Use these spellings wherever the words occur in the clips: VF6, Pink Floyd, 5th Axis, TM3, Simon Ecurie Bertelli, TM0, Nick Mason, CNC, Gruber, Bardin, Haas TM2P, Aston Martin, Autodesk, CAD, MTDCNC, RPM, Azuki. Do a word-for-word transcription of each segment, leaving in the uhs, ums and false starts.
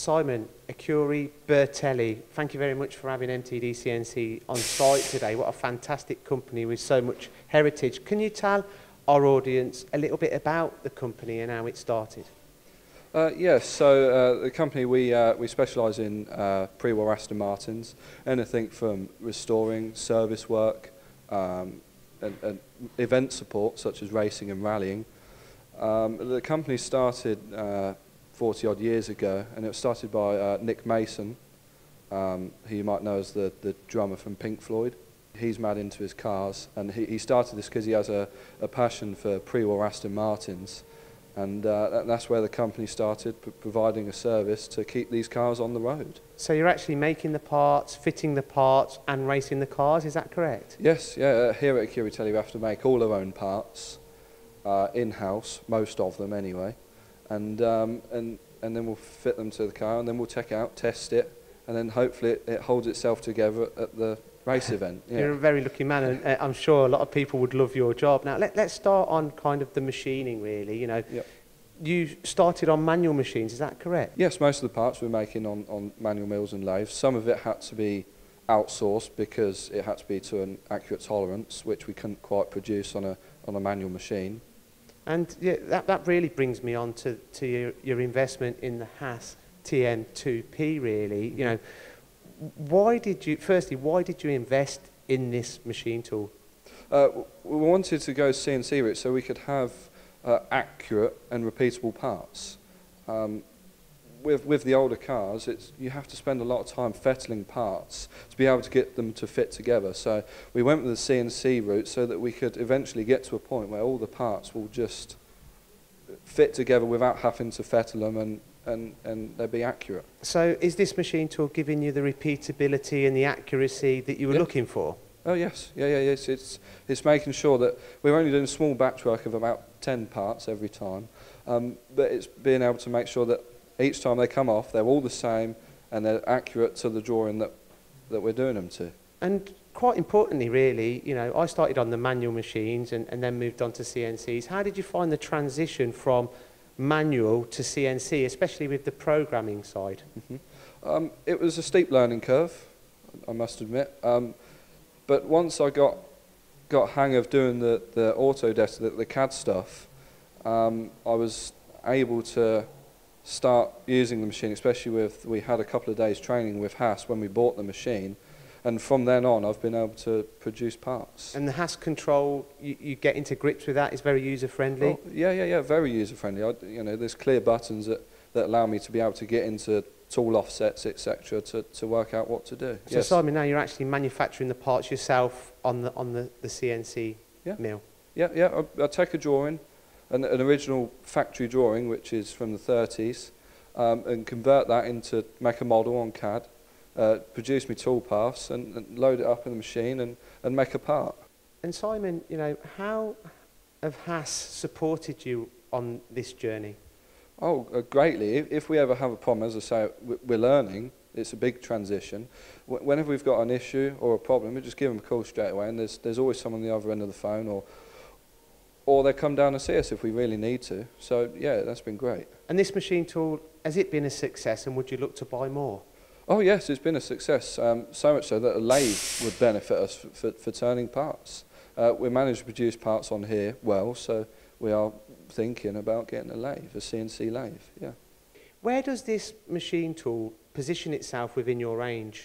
Simon Ecurie Bertelli, thank you very much for having M T D C N C on site today. What a fantastic company with so much heritage. Can you tell our audience a little bit about the company and how it started? Uh, yes, so uh, the company, we, uh, we specialise in uh, pre-war Aston Martins, anything from restoring, service work, um, and, and event support such as racing and rallying. Um, the company started uh, forty odd years ago, and it was started by uh, Nick Mason, um, who you might know as the, the drummer from Pink Floyd. He's mad into his cars, and he, he started this because he has a, a passion for pre-war Aston Martins. And uh, that, that's where the company started, p providing a service to keep these cars on the road. So you're actually making the parts, fitting the parts, and racing the cars, is that correct? Yes, yeah. Uh, here at Ecurie Bertelli we have to make all our own parts, uh, in-house, most of them anyway, and, um, and, and then we'll fit them to the car, and then we'll check out, test it, and then hopefully it, it holds itself together at the race event. Yeah. You're a very lucky man, and uh, I'm sure a lot of people would love your job. Now, let, let's start on kind of the machining, really. You know, yep. You started on manual machines, is that correct? Yes, most of the parts we're making on, on manual mills and lathes. Some of it had to be outsourced because it had to be to an accurate tolerance, which we couldn't quite produce on a, on a manual machine. And yeah, that, that really brings me on to, to your, your investment in the Haas T M two P, really. You know, why did you, firstly, why did you invest in this machine tool? Uh, we wanted to go C N C route so we could have uh, accurate and repeatable parts. Um, with, with the older cars, it's, you have to spend a lot of time fettling parts to be able to get them to fit together. So we went with the C N C route so that we could eventually get to a point where all the parts will just fit together without having to fettle them, and And, and they'd be accurate. So is this machine tool giving you the repeatability and the accuracy that you were yep. looking for? Oh yes, yeah, yeah, yes. It's, it's making sure that we're only doing small batch work of about ten parts every time, um, but it's being able to make sure that each time they come off they're all the same and they're accurate to the drawing that, that we're doing them to. And quite importantly really, you know, I started on the manual machines and, and then moved on to C N Cs. How did you find the transition from manual to C N C, especially with the programming side? Mm-hmm. um, it was a steep learning curve, I must admit, um, but once I got got hang of doing the, the Autodesk, the, the C A D stuff, um, I was able to start using the machine, especially with, we had a couple of days training with Haas when we bought the machine, and from then on I've been able to produce parts. And the Haas control, you, you get into grips with that, it's very user friendly? Well, yeah, yeah, yeah, very user friendly. I, you know, there's clear buttons that, that allow me to be able to get into tool offsets, et cetera, to, to work out what to do. So yes. Simon, now you're actually manufacturing the parts yourself on the, on the, the C N C yeah. mill? Yeah, yeah, I, I take a drawing, an, an original factory drawing which is from the thirties, um, and convert that into, make a model on C A D, Uh, produce me tool paths and, and load it up in the machine and, and make a part. And Simon, you know, how have Haas supported you on this journey? Oh, uh, greatly. If, if we ever have a problem, as I say, we're learning. It's a big transition. W whenever we've got an issue or a problem, we just give them a call straight away, and there's, there's always someone on the other end of the phone, or or they come down and see us if we really need to. So, yeah, that's been great. And this machine tool, has it been a success, and would you look to buy more? Oh yes, it's been a success, um, so much so that a lathe would benefit us for, for, for turning parts. Uh, we managed to produce parts on here well, so we are thinking about getting a lathe, a C N C lathe, yeah. Where does this machine tool position itself within your range?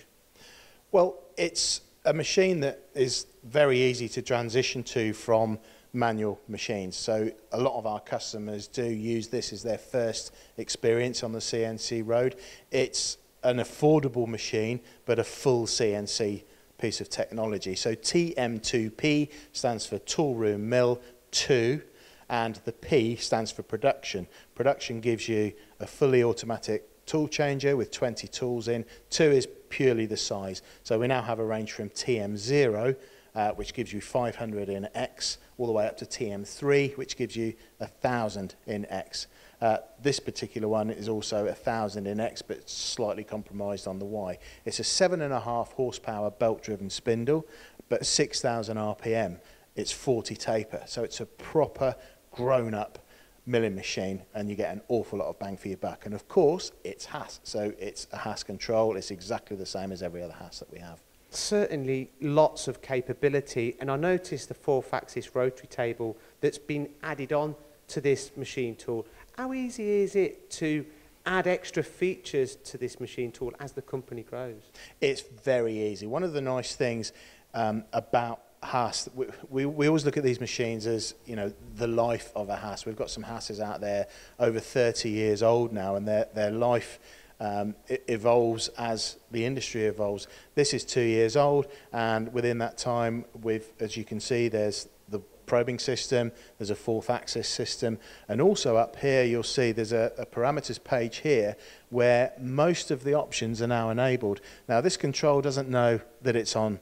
Well, it's a machine that is very easy to transition to from manual machines, so a lot of our customers do use this as their first experience on the C N C road. It's an affordable machine, but a full C N C piece of technology. So T M two P stands for tool room mill two, and the P stands for production. Production gives you a fully automatic tool changer with twenty tools in. Two is purely the size. So we now have a range from T M zero, uh, which gives you five hundred in X, all the way up to T M three, which gives you one thousand in X. Uh, this particular one is also one thousand in X, but slightly compromised on the Y. It's a seven and a half horsepower belt-driven spindle, but six thousand R P M. It's forty taper, so it's a proper grown-up milling machine, and you get an awful lot of bang for your buck. And of course, it's Haas, so it's a Haas control. It's exactly the same as every other Haas that we have. Certainly lots of capability, and I noticed the four-axis rotary table that's been added on to this machine tool. How easy is it to add extra features to this machine tool as the company grows? It's very easy. One of the nice things um, about Haas, we, we, we always look at these machines as, you know, the life of a Haas. We've got some Haas's out there over thirty years old now, and their, their life Um, it evolves as the industry evolves. This is two years old, and within that time, we've, as you can see, there's the probing system, there's a fourth axis system, and also up here you'll see there's a, a parameters page here where most of the options are now enabled. Now this control doesn't know that it's on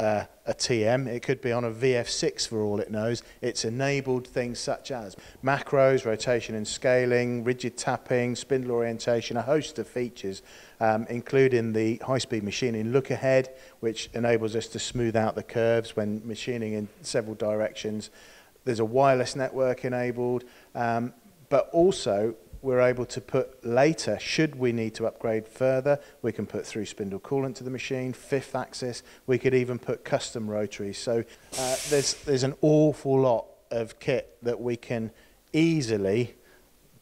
Uh, a T M, it could be on a V F six for all it knows. It's enabled things such as macros, rotation and scaling, rigid tapping, spindle orientation, a host of features, um, including the high-speed machining look ahead, which enables us to smooth out the curves when machining in several directions. There's a wireless network enabled, um, but also we're able to put later, should we need to upgrade further, we can put through spindle coolant to the machine, fifth axis, we could even put custom rotaries. So uh, there's, there's an awful lot of kit that we can easily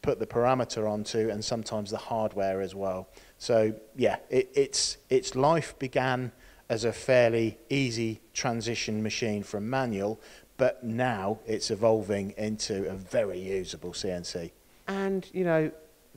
put the parameter onto, and sometimes the hardware as well. So yeah, it, it's, its life began as a fairly easy transition machine from manual, but now it's evolving into a very usable C N C. And, you know,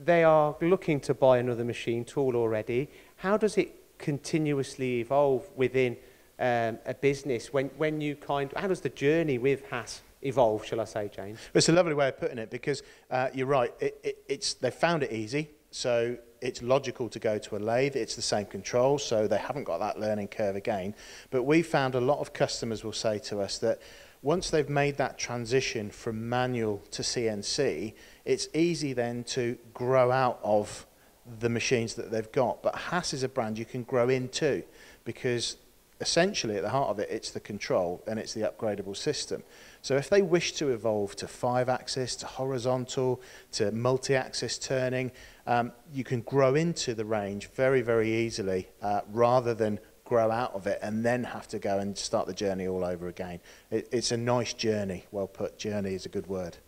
they are looking to buy another machine tool already. How does it continuously evolve within um, a business? When, when you kind of, how does the journey with Haas evolve, shall I say, James? It's a lovely way of putting it, because uh, you're right. It, it, it's, they found it easy, so it's logical to go to a lathe. It's the same control, so they haven't got that learning curve again. But we found a lot of customers will say to us that once they've made that transition from manual to C N C, it's easy then to grow out of the machines that they've got. But Haas is a brand you can grow into, because essentially at the heart of it, it's the control and it's the upgradable system. So if they wish to evolve to five axis, to horizontal, to multi-axis turning, um, you can grow into the range very, very easily, uh, rather than grow out of it and then have to go and start the journey all over again. It, it's a nice journey. Well put, journey is a good word.